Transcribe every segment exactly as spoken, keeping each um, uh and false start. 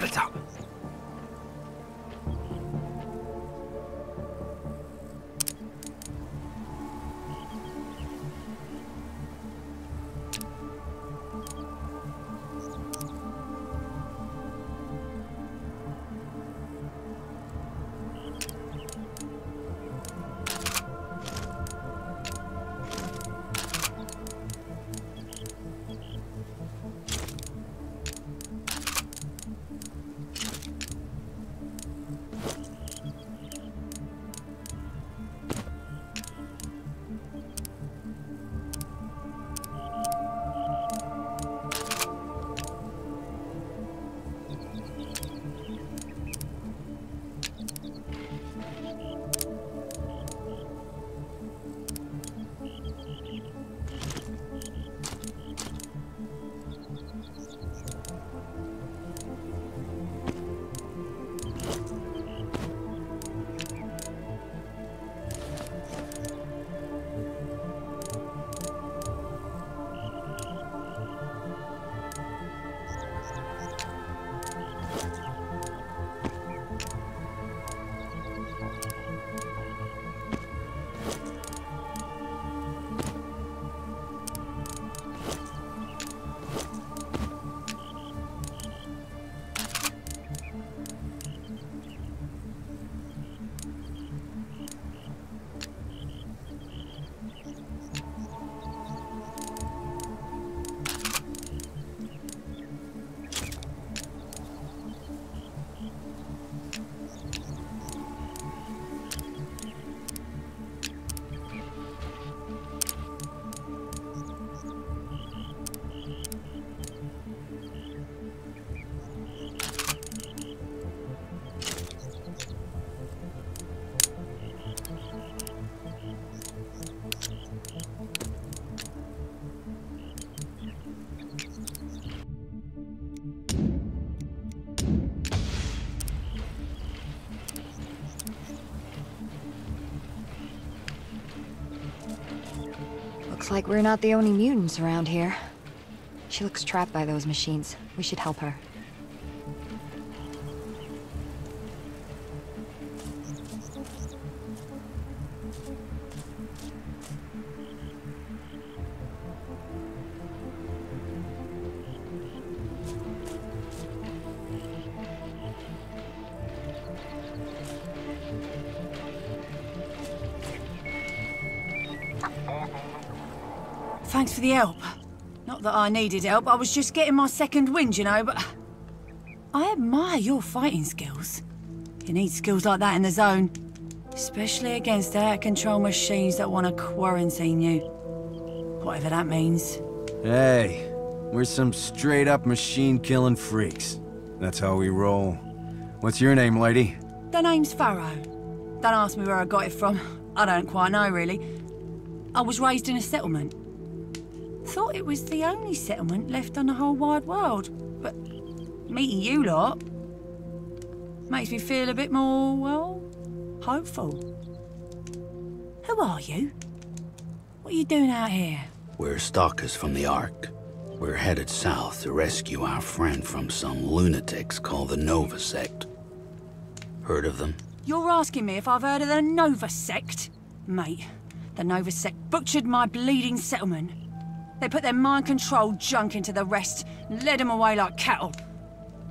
split up. Like we're not the only mutants around here. She looks trapped by those machines. We should help her. Thanks for the help. Not that I needed help, I was just getting my second wind, you know, but... I admire your fighting skills. You need skills like that in the zone. Especially against out-of-control machines that want to quarantine you. Whatever that means. Hey, we're some straight-up machine-killing freaks. That's how we roll. What's your name, lady? The name's Farrow. Don't ask me where I got it from. I don't quite know, really. I was raised in a settlement. Thought it was the only settlement left on the whole wide world, but meeting you lot makes me feel a bit more, well, hopeful. Who are you? What are you doing out here? We're stalkers from the Ark. We're headed south to rescue our friend from some lunatics called the Nova Sect. Heard of them? You're asking me if I've heard of the Nova Sect? Mate, the Nova Sect butchered my bleeding settlement. They put their mind-controlled junk into the rest and led them away like cattle.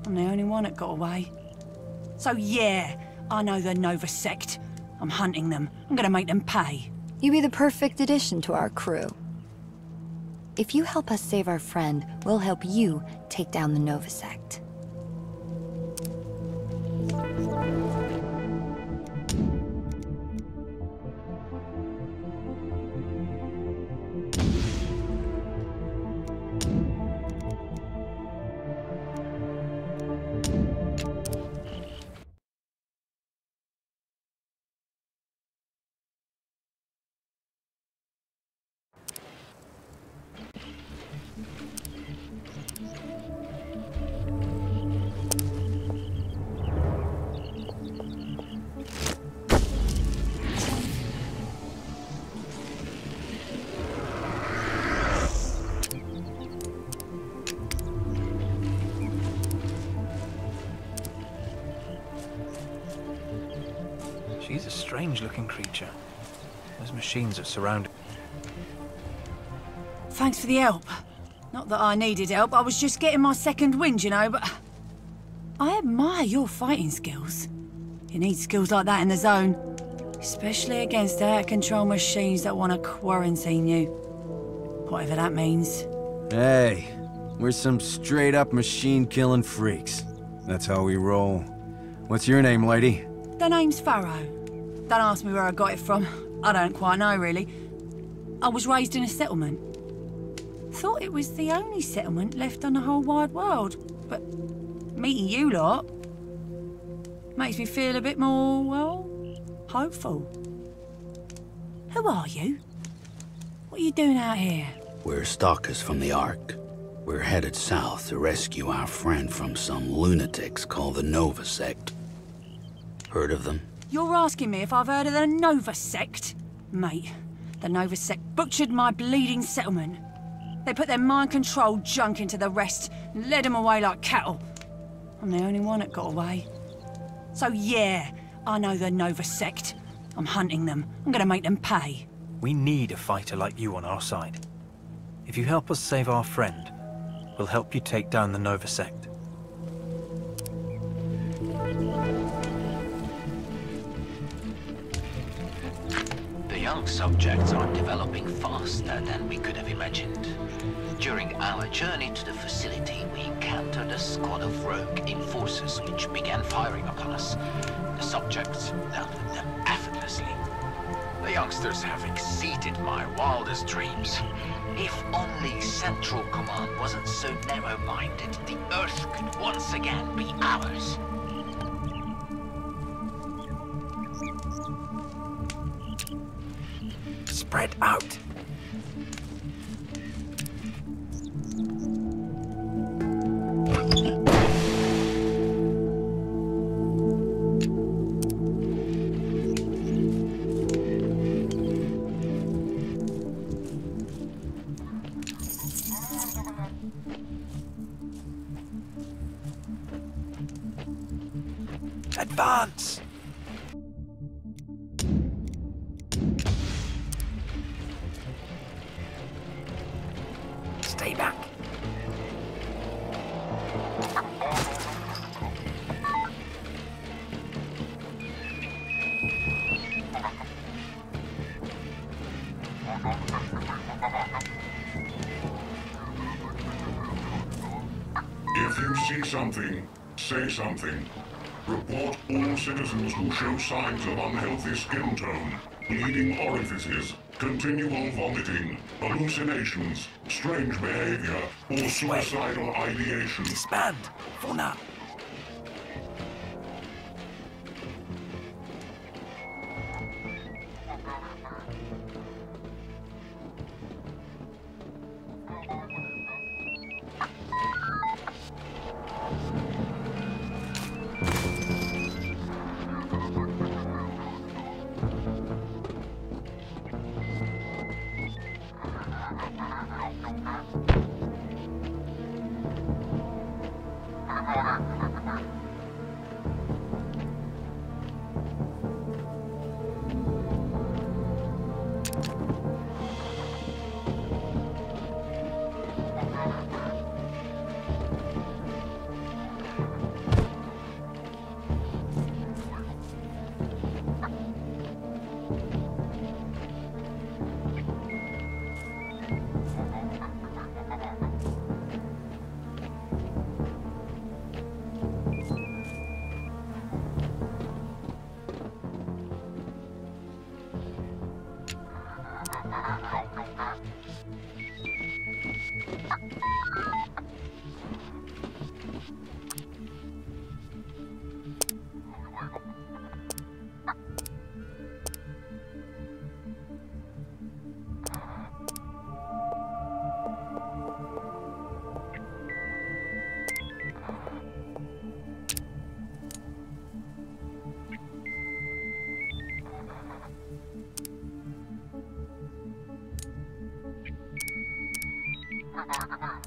I'm the only one that got away. So yeah, I know the Nova Sect. I'm hunting them. I'm gonna make them pay. You'd be the perfect addition to our crew. If you help us save our friend, we'll help you take down the Nova Sect. strange-looking creature. Those machines that surround it. Thanks for the help. Not that I needed help, I was just getting my second wind, you know, but... I admire your fighting skills. You need skills like that in the zone. Especially against out-of-control machines that want to quarantine you. Whatever that means. Hey, we're some straight-up machine-killing freaks. That's how we roll. What's your name, lady? The name's Farrow. Don't ask me where I got it from. I don't quite know, really. I was raised in a settlement. Thought it was the only settlement left on the whole wide world. But meeting you lot makes me feel a bit more, well, hopeful. Who are you? What are you doing out here? We're stalkers from the Ark. We're headed south to rescue our friend from some lunatics called the Nova Sect. Heard of them? You're asking me if I've heard of the Nova Sect? Mate, the Nova Sect butchered my bleeding settlement. They put their mind-controlled junk into the rest and led them away like cattle. I'm the only one that got away. So yeah, I know the Nova Sect. I'm hunting them. I'm gonna make them pay. We need a fighter like you on our side. If you help us save our friend, we'll help you take down the Nova Sect. The young subjects are developing faster than we could have imagined. During our journey to the facility, we encountered a squad of rogue enforcers which began firing upon us. The subjects melted them effortlessly. The youngsters have exceeded my wildest dreams. If only Central Command wasn't so narrow-minded, the Earth could once again be ours. Spread out. Advance! Stay back. If you see something, say something. Report all citizens who show signs of unhealthy skin tone, bleeding orifices, continual vomiting, hallucinations, strange behavior, or this suicidal way. Ideation. Disband, for now. Come on, come on.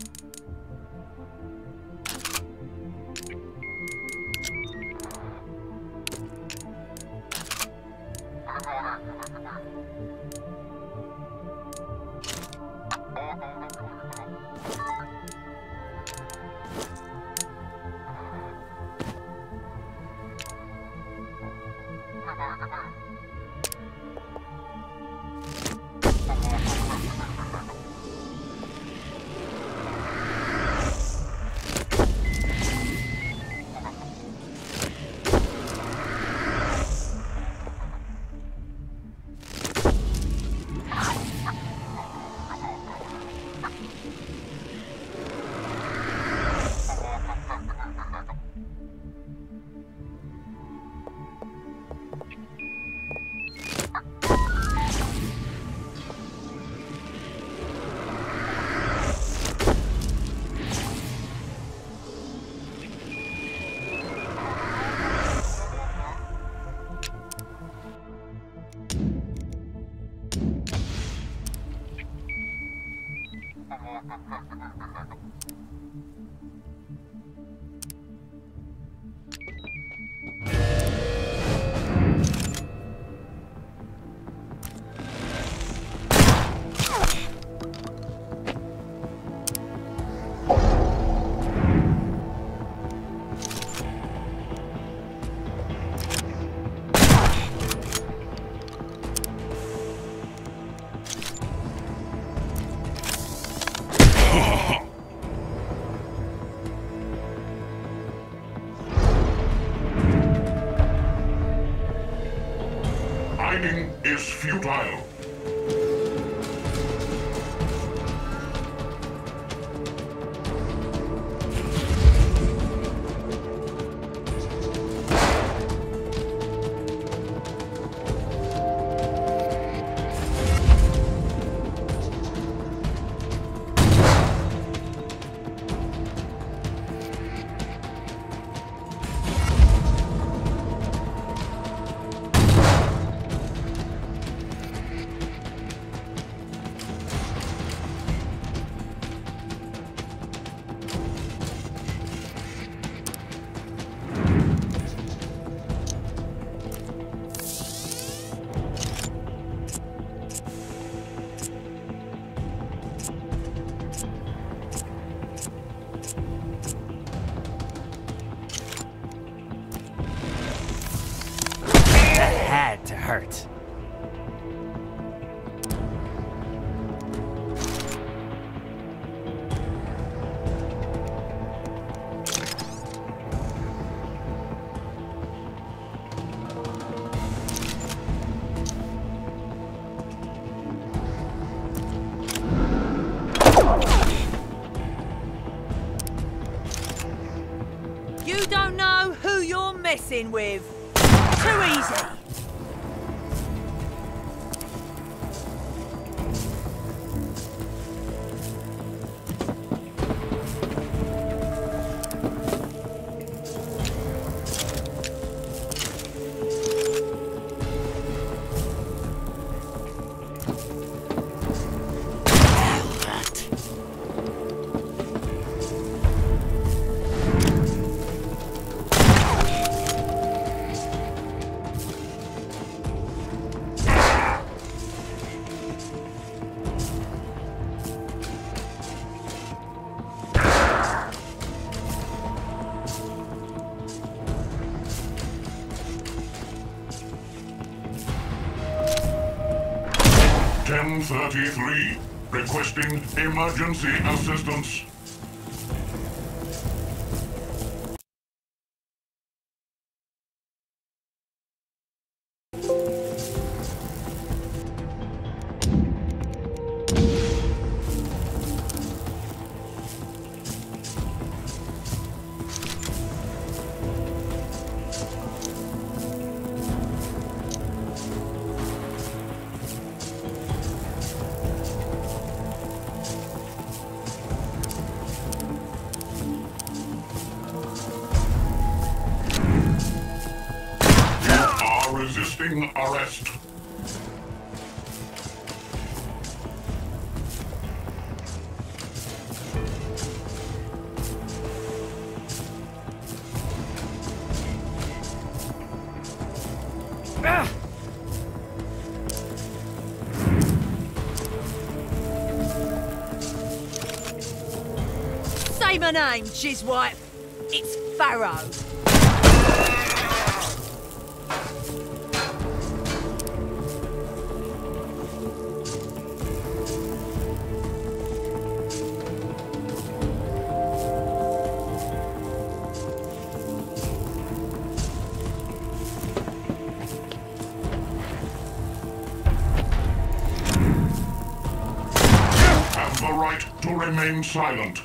With. Too easy. ten thirty-three, requesting emergency assistance. Arrest. Say my name, Jizwipe. It's Farrow. Remain silent.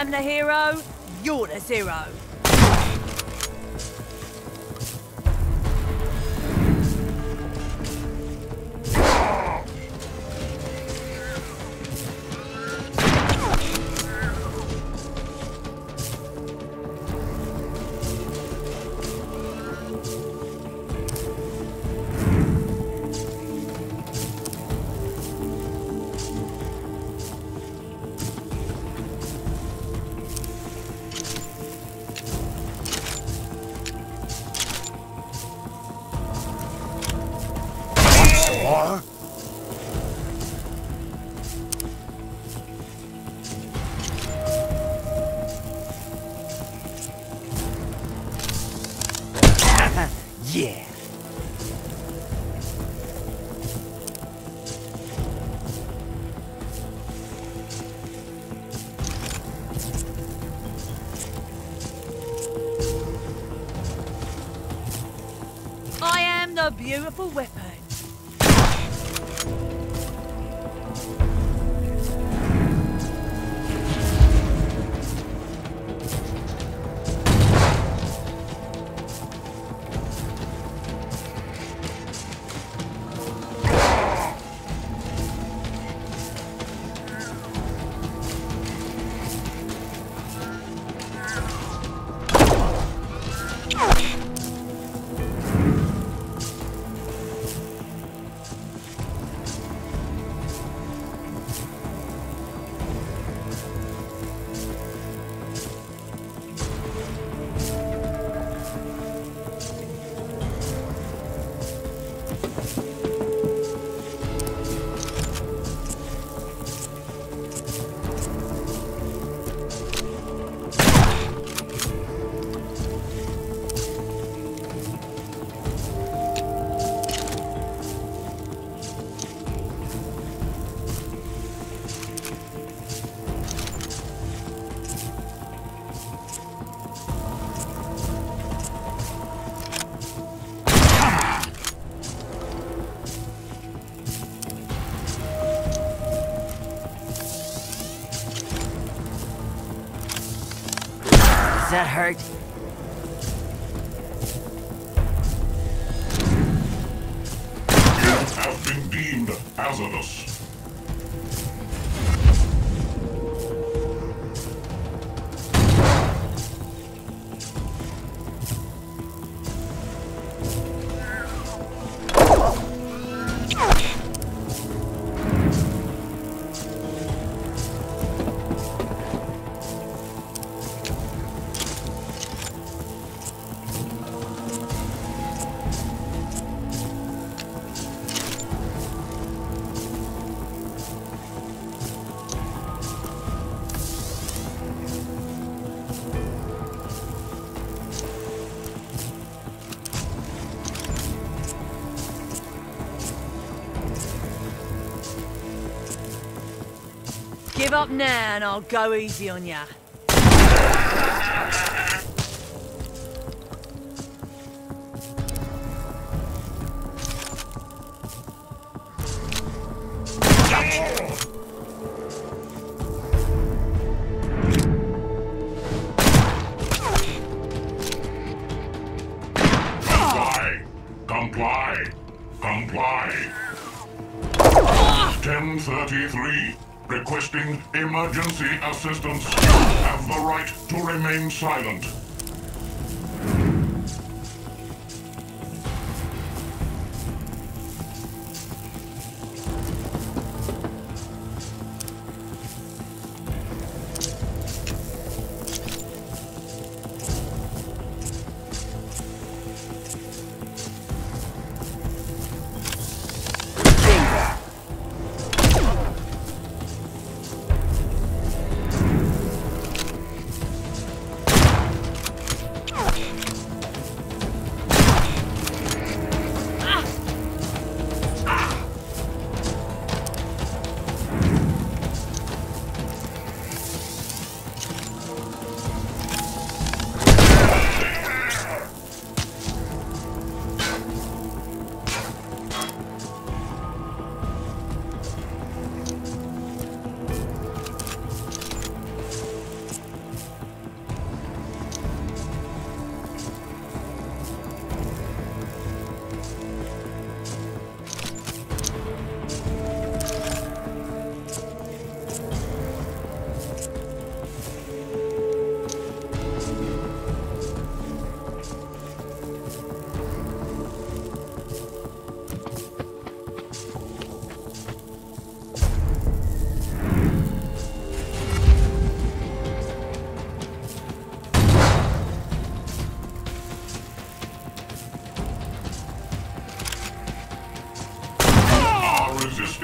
I'm the hero, you're the zero. Beautiful weapon. Does that hurt? You have been deemed hazardous. Give up now and I'll go easy on ya. Comply! Comply! Comply! ten thirty-three. Requesting emergency assistance. Have the right to remain silent.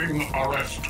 Awaiting arrest.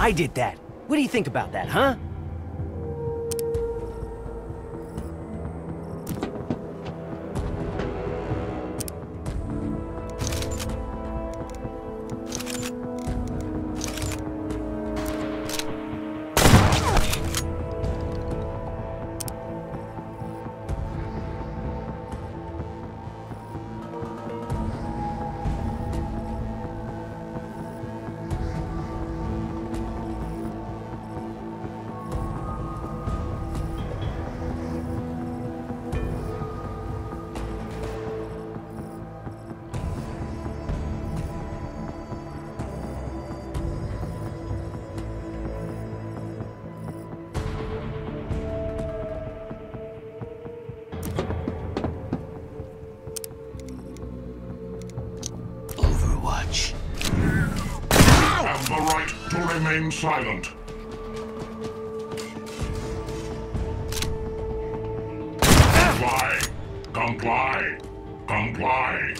I did that. What do you think about that, huh? Silent. Comply. Comply. Comply.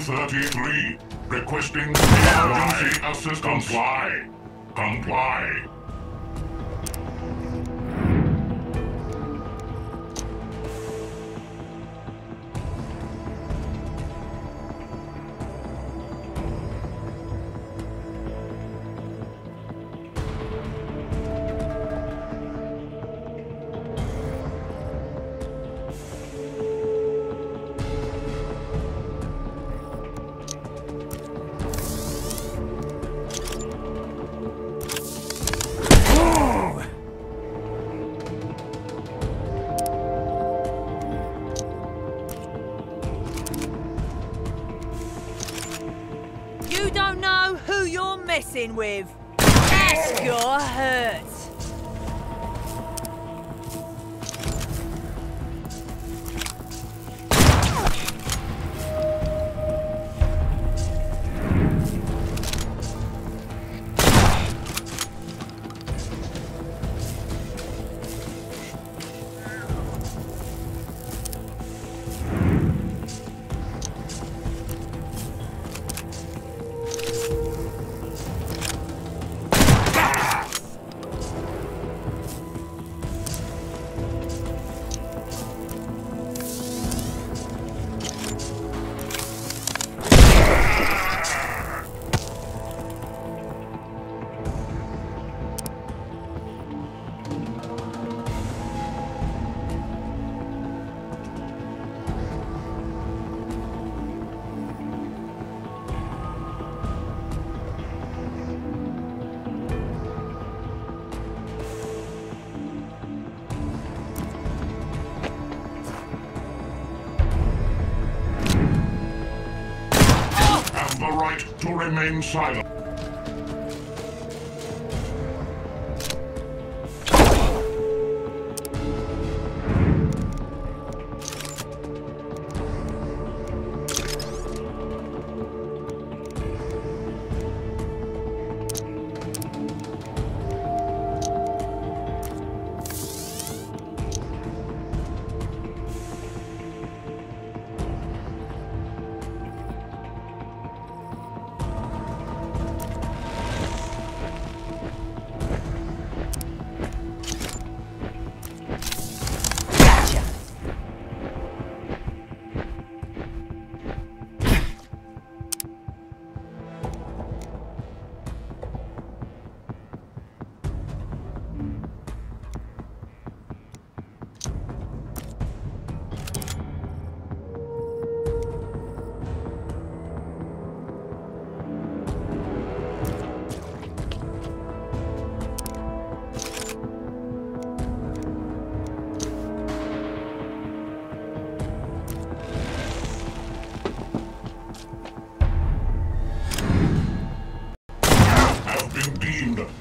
thirty-three, requesting emergency assistance. Comply. Comply. messing with. That's your hurt. To remain silent.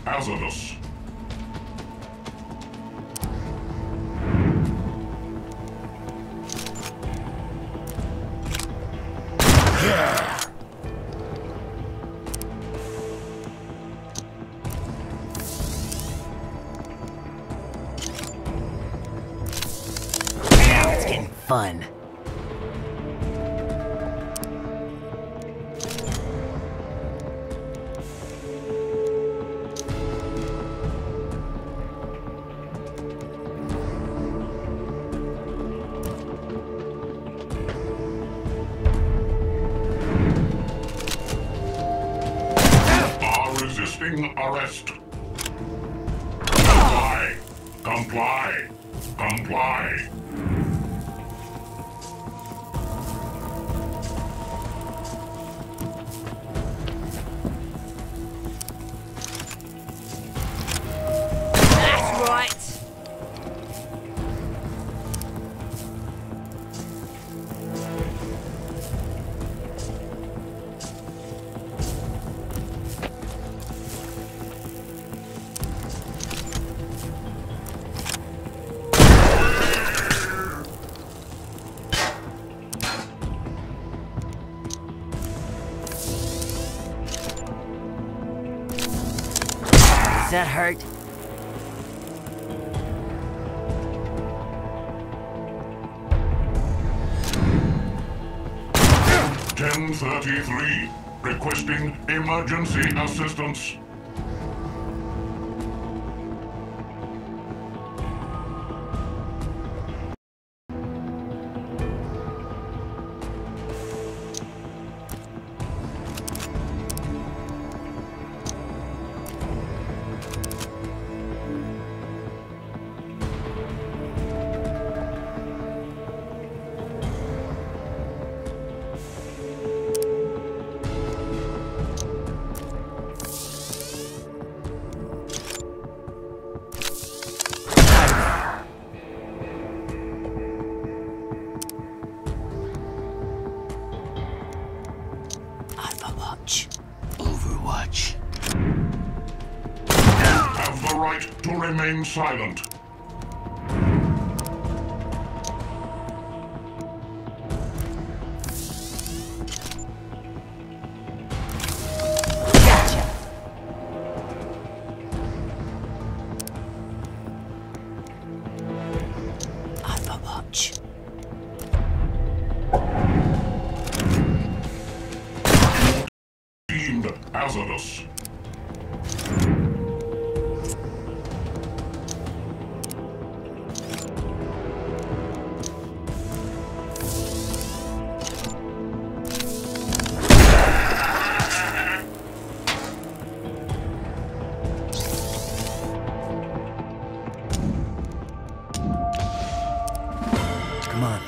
Hazardous. Now it's getting fun. Arrest. Comply. Comply. Comply. That's right. Does that hurt? ten thirty-three, requesting emergency assistance. right to remain silent. Hazardous. Come on.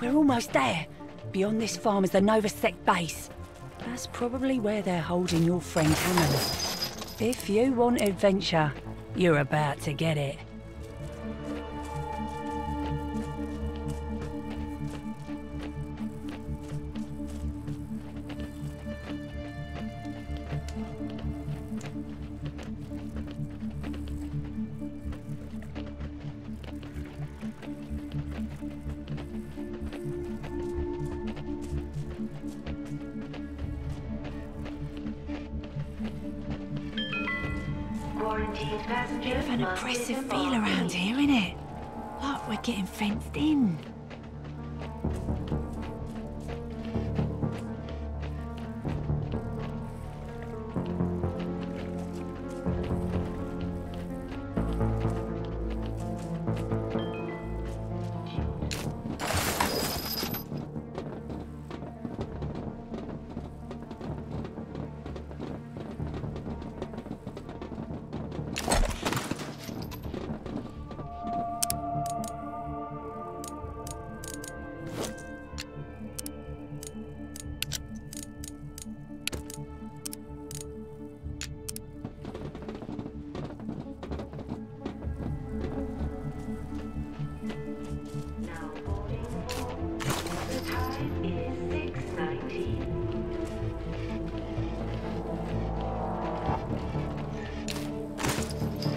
We're almost there. Beyond this farm is the Nova Sect base. That's probably where they're holding your friend Hammond. If you want adventure, you're about to get it. Bit of an oppressive feel around here, isn't it? Like we're getting fenced in.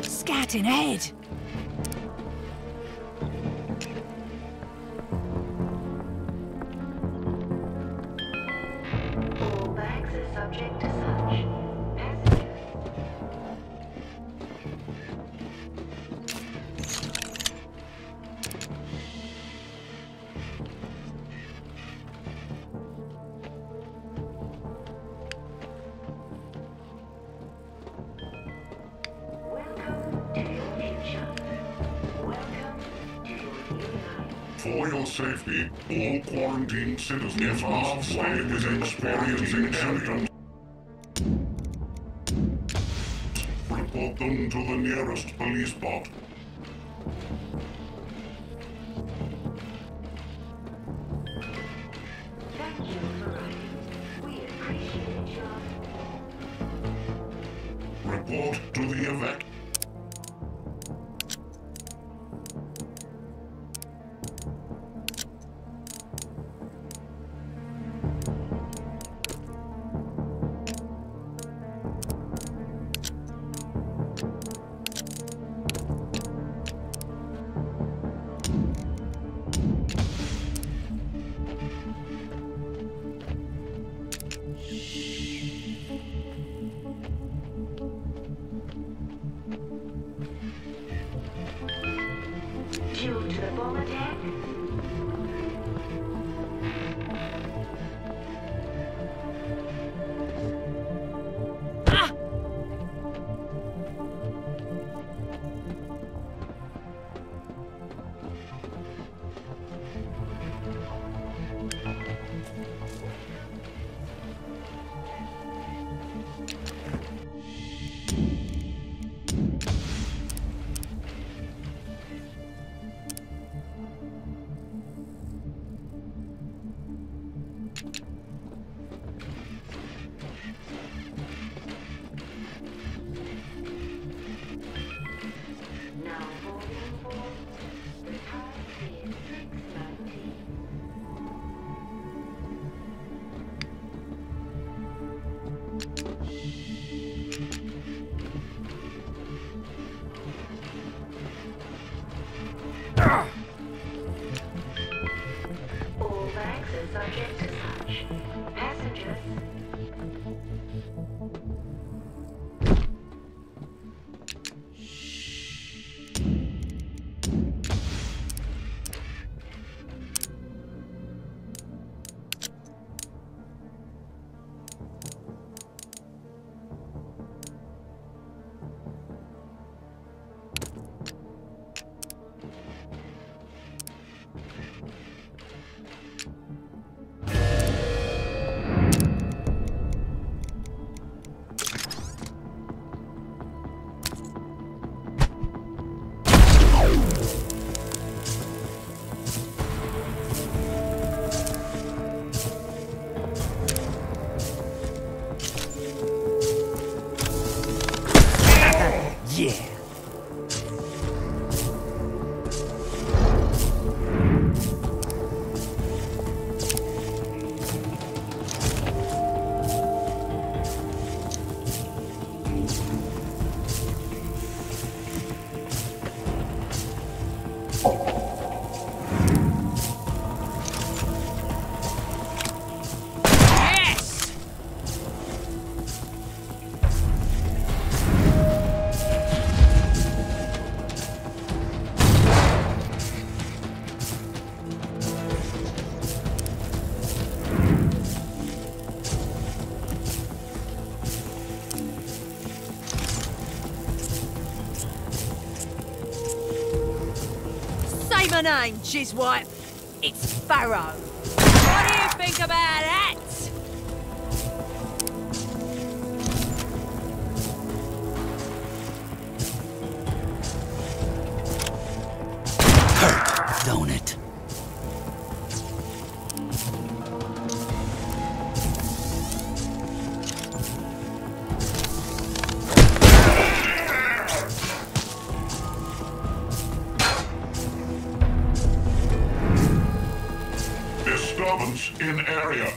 Scouting ahead. All bags are subject to search. Passengers. For your safety, all quarantined citizens must stay within experiencing symptoms. Report them to the nearest police box. Report to the evac. My name, jizz wipe. It's Farrow. What do you think about that? Hurt, don't it? In area.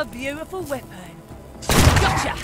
a beautiful weapon. Gotcha!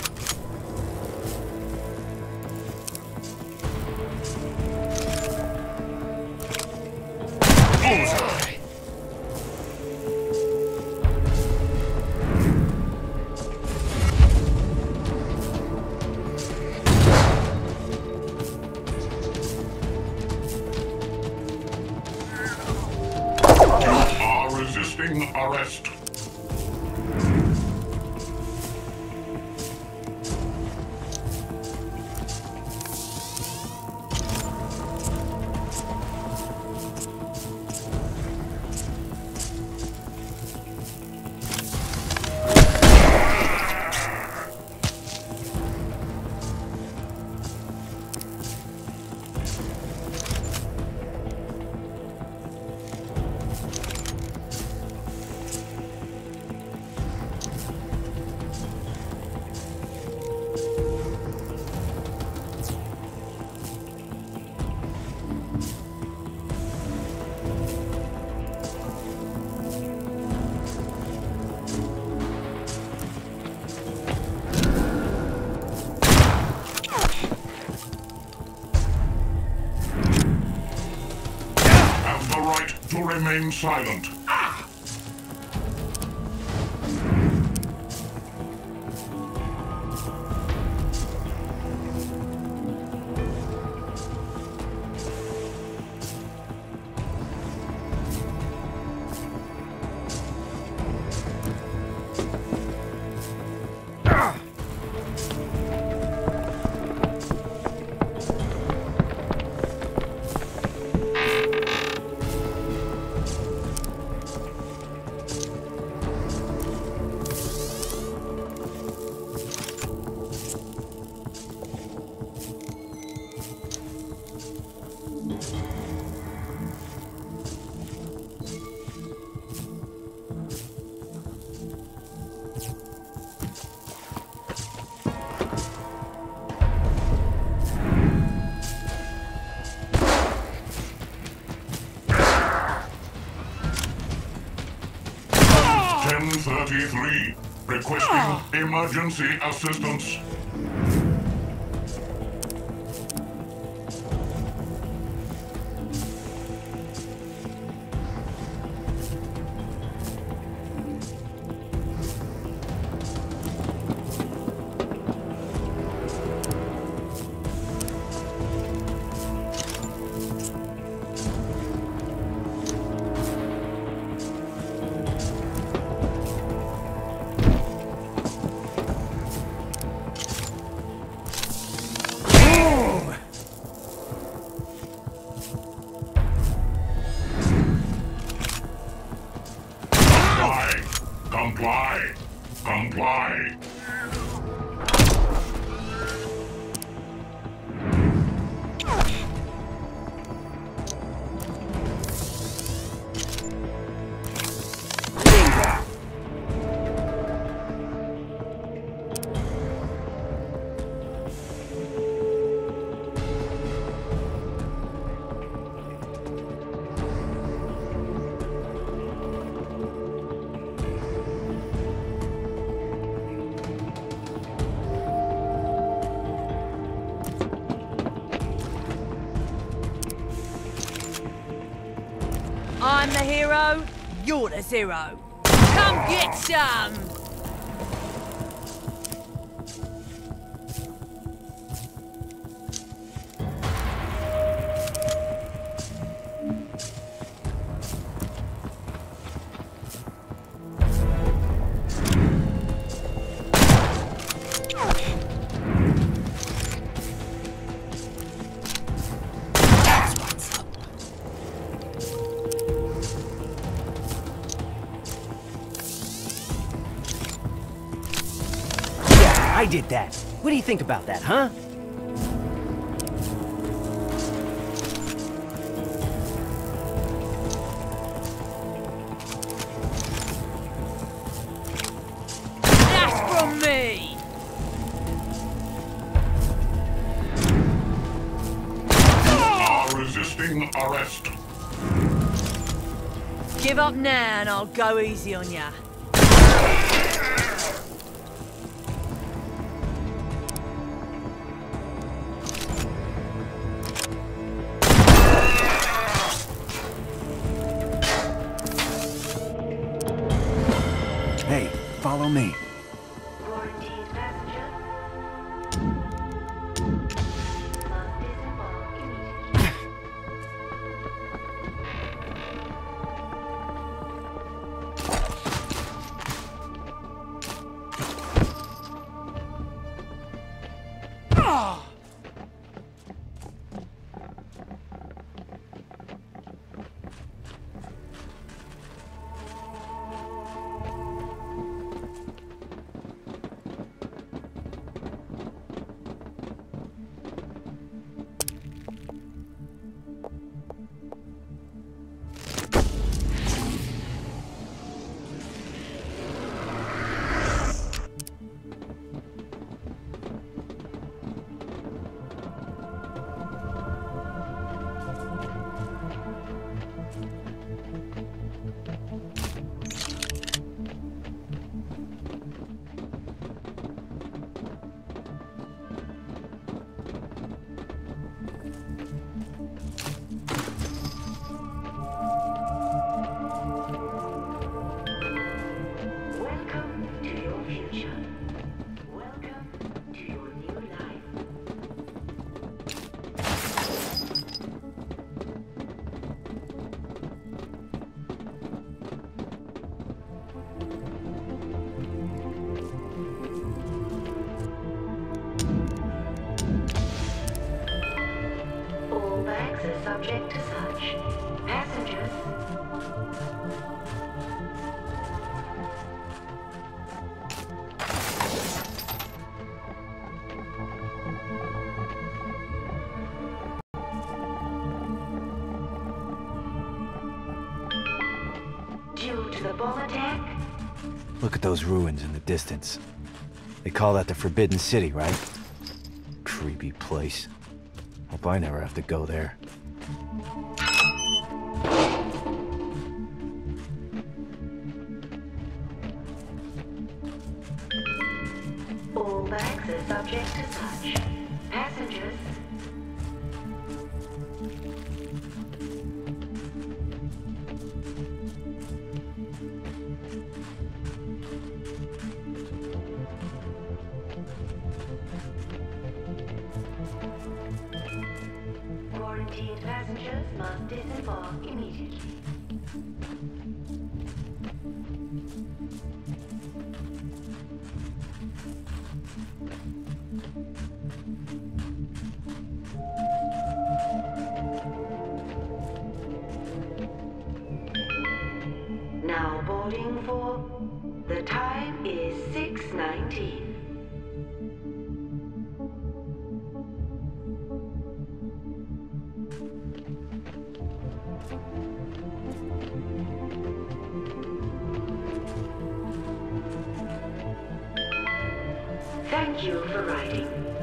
Remain silent. Ah! Ah! ten thirty-three, requesting emergency assistance. Comply! Comply! I'm the hero, you're the zero. Come get some! I did that. What do you think about that, huh? That's from me! Resisting arrest. Give up now and I'll go easy on ya. Follow me. Subject to search. Passengers. Due to the bomb attack? Look at those ruins in the distance. They call that the Forbidden City, right? Creepy place. Hope I never have to go there. Thank you for riding.